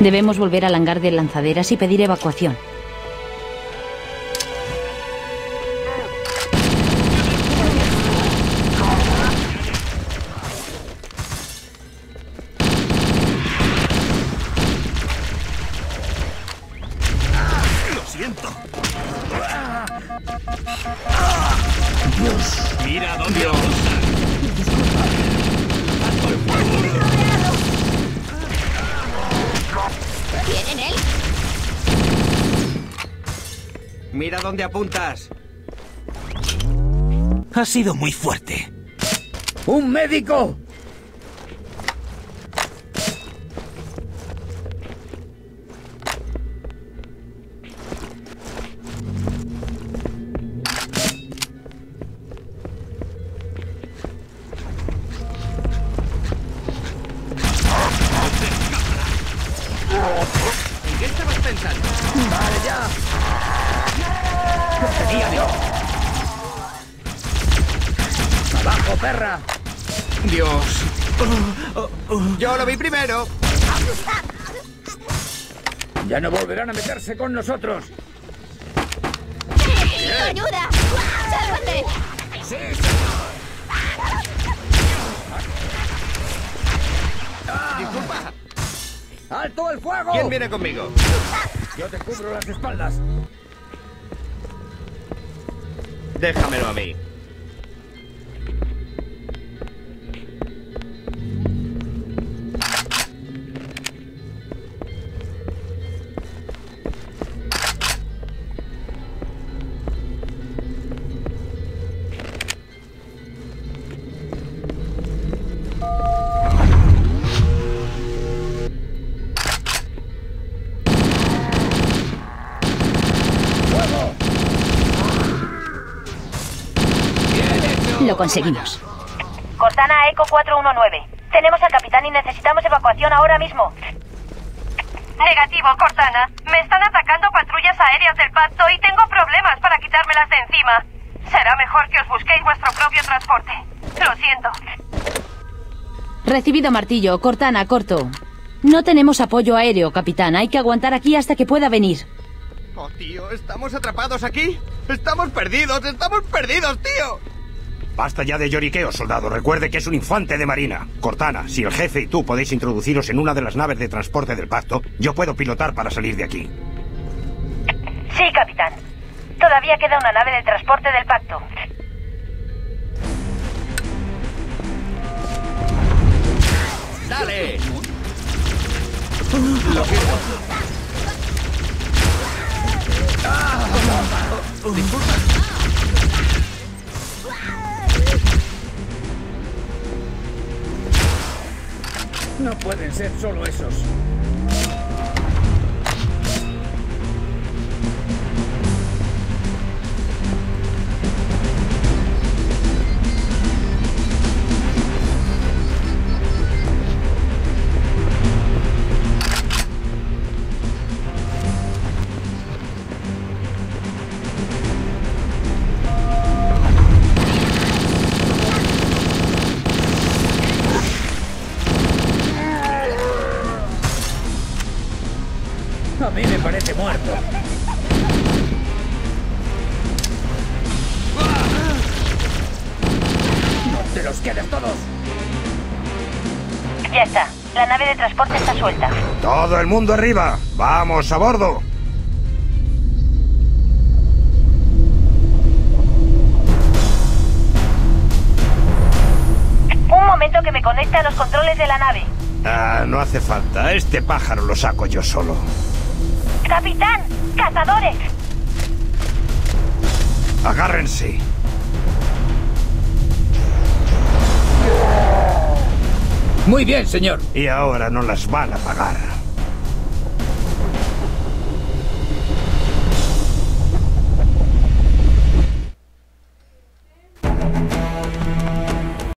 Debemos volver al hangar de lanzaderas y pedir evacuación. Mira dónde apuntas. Ha sido muy fuerte. ¡Un médico! ¿En qué estabas pensando? ¡Vale ya! ¡Abajo, perra! Dios. Yo lo vi primero. Ya no volverán a meterse con nosotros. ¡Necesito ayuda! ¡Sálvate! ¡Sí, señor! ¡Disculpa! ¡Alto el fuego! ¿Quién viene conmigo? Yo te cubro las espaldas. Déjamelo a mí. Lo conseguimos. Cortana Eco 419. Tenemos al capitán y necesitamos evacuación ahora mismo. Negativo, Cortana. Me están atacando patrullas aéreas del pacto y tengo problemas para quitármelas de encima. Será mejor que os busquéis vuestro propio transporte. Lo siento. Recibido, Martillo. Cortana, corto. No tenemos apoyo aéreo, capitán. Hay que aguantar aquí hasta que pueda venir. Oh, tío, ¿estamos atrapados aquí? Estamos perdidos, tío. Basta ya de lloriqueo, soldado. Recuerde que es un infante de marina. Cortana, si el jefe y tú podéis introduciros en una de las naves de transporte del pacto, yo puedo pilotar para salir de aquí. Sí, capitán. Todavía queda una nave de transporte del pacto. ¡Dale! No pueden ser solo esos. A mí me parece muerto. ¡No te los quedes todos! Ya está. La nave de transporte está suelta. ¡Todo el mundo arriba! ¡Vamos a bordo! Un momento que me conecte a los controles de la nave. Ah, no hace falta. Este pájaro lo saco yo solo. ¡Capitán! ¡Cazadores! ¡Agárrense! Muy bien, señor. Y ahora no las van a pagar.